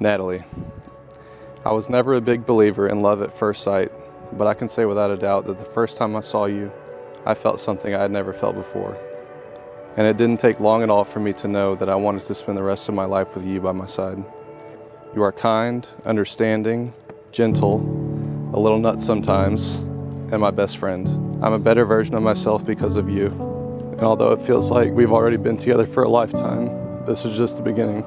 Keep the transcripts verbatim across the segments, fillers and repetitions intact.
Natalie. I was never a big believer in love at first sight, but I can say without a doubt that the first time I saw you, I felt something I had never felt before. And it didn't take long at all for me to know that I wanted to spend the rest of my life with you by my side. You are kind, understanding, gentle, a little nuts sometimes, and my best friend. I'm a better version of myself because of you. And although it feels like we've already been together for a lifetime, this is just the beginning.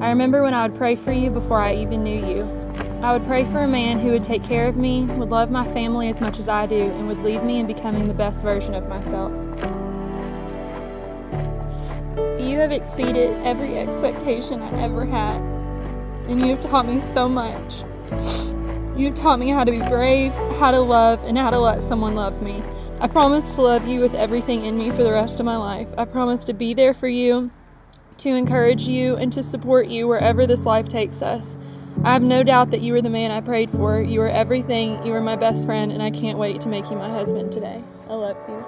I remember when I would pray for you before I even knew you. I would pray for a man who would take care of me, would love my family as much as I do, and would lead me in becoming the best version of myself. You have exceeded every expectation I ever had, and you have taught me so much. You have taught me how to be brave, how to love, and how to let someone love me. I promise to love you with everything in me for the rest of my life. I promise to be there for you, to encourage you, and to support you wherever this life takes us. I have no doubt that you were the man I prayed for. You were everything. You were my best friend, and I can't wait to make you my husband today. I love you.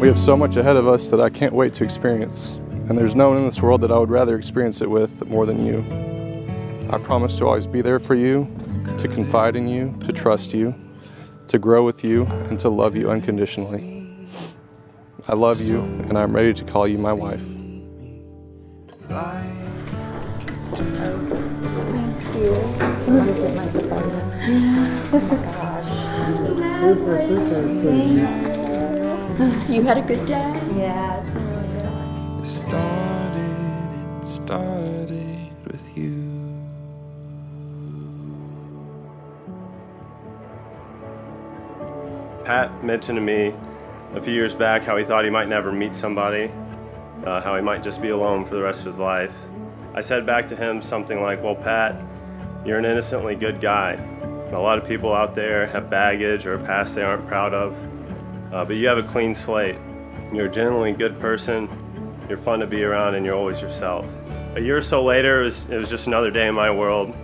We have so much ahead of us that I can't wait to experience, and there's no one in this world that I would rather experience it with more than you. I promise to always be there for you, to confide in you, to trust you, to grow with you, and to love you unconditionally. I love you, and I'm ready to call you my wife. Thank you. You had a good day? Yeah, it's really good. It started, it started with you. Pat mentioned to me a few years back how he thought he might never meet somebody, uh, how he might just be alone for the rest of his life. I said back to him something like, well, Pat, you're an innocently good guy. And a lot of people out there have baggage or a past they aren't proud of. Uh, but you have a clean slate. You're a genuinely good person, you're fun to be around, and you're always yourself. A year or so later, it was, it was just another day in my world,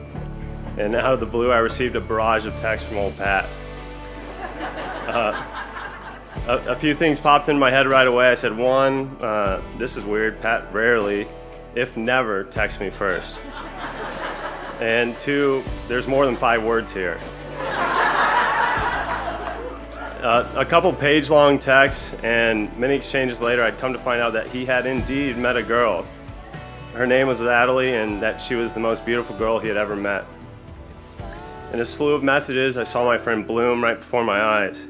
and out of the blue I received a barrage of texts from old Pat. Uh, a, a few things popped in my head right away. I said, one, uh, this is weird, Pat rarely, if never, texts me first. And two, there's more than five words here. Uh, a couple page-long texts and many exchanges later, I'd come to find out that he had indeed met a girl. Her name was Natalie, and that she was the most beautiful girl he had ever met. In a slew of messages, I saw my friend bloom right before my eyes.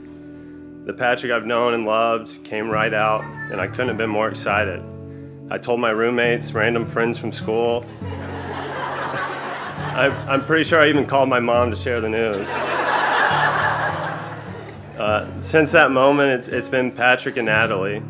The Patrick I've known and loved came right out, and I couldn't have been more excited. I told my roommates, random friends from school. I, I'm pretty sure I even called my mom to share the news. Uh, since that moment, it's, it's been Patrick and Natalie.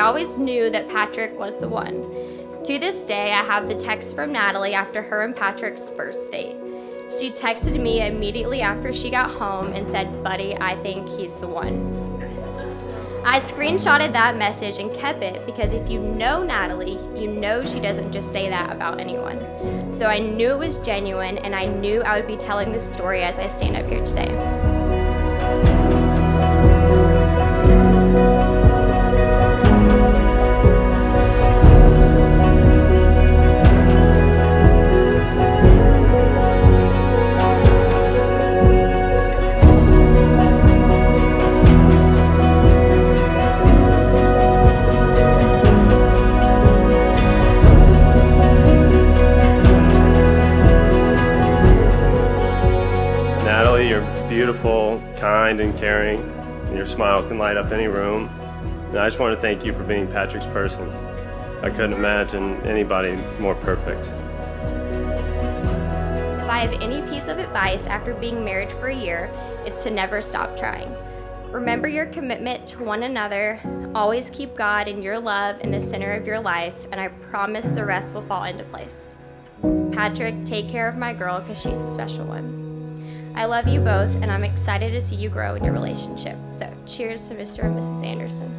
I always knew that Patrick was the one. To this day, I have the text from Natalie after her and Patrick's first date. She texted me immediately after she got home and said, "Buddy, I think he's the one." I screenshotted that message and kept it because if you know Natalie, you know she doesn't just say that about anyone. So I knew it was genuine, and I knew I would be telling this story as I stand up here today. Beautiful, kind, and caring, and your smile can light up any room. And I just want to thank you for being Patrick's person. I couldn't imagine anybody more perfect. If I have any piece of advice after being married for a year, it's to never stop trying. Remember your commitment to one another, always keep God and your love in the center of your life, and I promise the rest will fall into place. Patrick, take care of my girl because she's a special one. I love you both, and I'm excited to see you grow in your relationship. So, cheers to Mister and Missus Anderson.